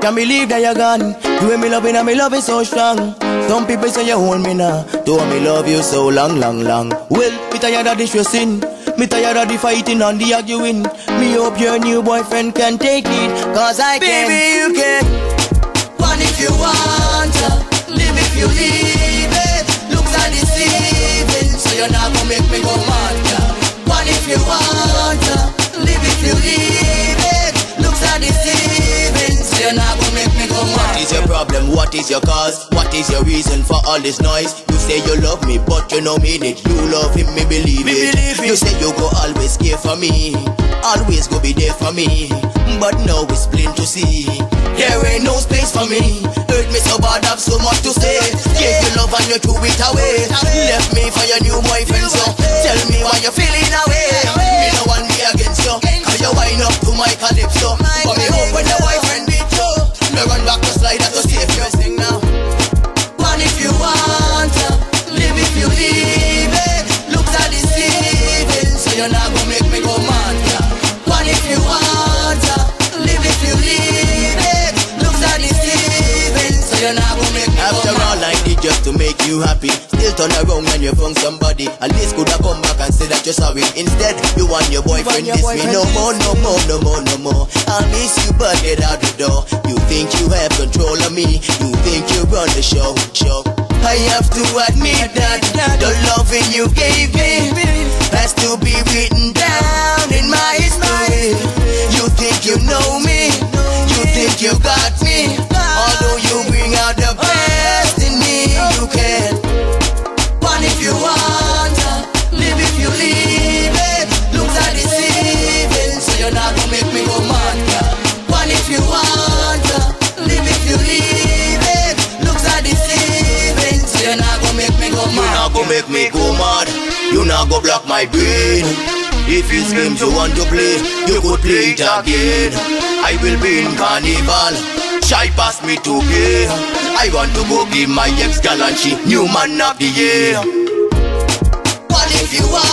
Can believe that you're gone. You and me loving and me loving so strong. Some people say you hold me now. Though me love you so long, long, long. Well, me tired of the stressing. Me tired of the fighting and the arguing. Me hope your new boyfriend can take it, cause I can. Baby, you can. One if you want to, live if you leave it. Looks are deceiving, so you're not gonna make me go mad, yeah. One if you want to, live if you leave it. Looks are deceiving, so you're not gonna make me go mad. What is your problem? What is your cause? What is your reason for all this noise? Say you love me, but you know mean it. You love him, me believe it. You say you go always care for me, always go be there for me, but now it's plain to see there ain't no space for me. Hurt me so bad, I've so much to say. Gave you love and you threw it away. Left me for your new boyfriend, so tell me why you're feeling away. Me no one me against you, cause you wind up to my calypso. But me hope when your boyfriend beat you, me run back to slide at the safe. You sing now. One if you want. You leave it, looks are deceiving, so you're not gonna make me go mad, yeah. One if you want to, live if you leave it, looks are deceiving, so you're not gonna make me go mad. After all I did just to make you happy, still turn around when you found somebody. At least could have come back and say that you're sorry. Instead, you and your boyfriend diss me. No more, no more, no more, no more. I'll miss you but get out the door. You think you have control of me, you think you run the show, show. I have to admit that the loving you gave me has to be written down in my history. You think you know me, you think you got me, although you bring out the best in me. You can. One if you want to, live if you leave it. Looks are deceiving, so you're not gonna make me go mad, girl. One if you want to, live if you leave it. Looks are deceiving, so you're not gonna make me go mad. You're not gonna make me go mad. You're not gonna block my brain. If it's games you want to play, you could play it again. I will be in carnival. Shy pass me to gay. I want to go give my ex-gal and she new man of the year. What if you want?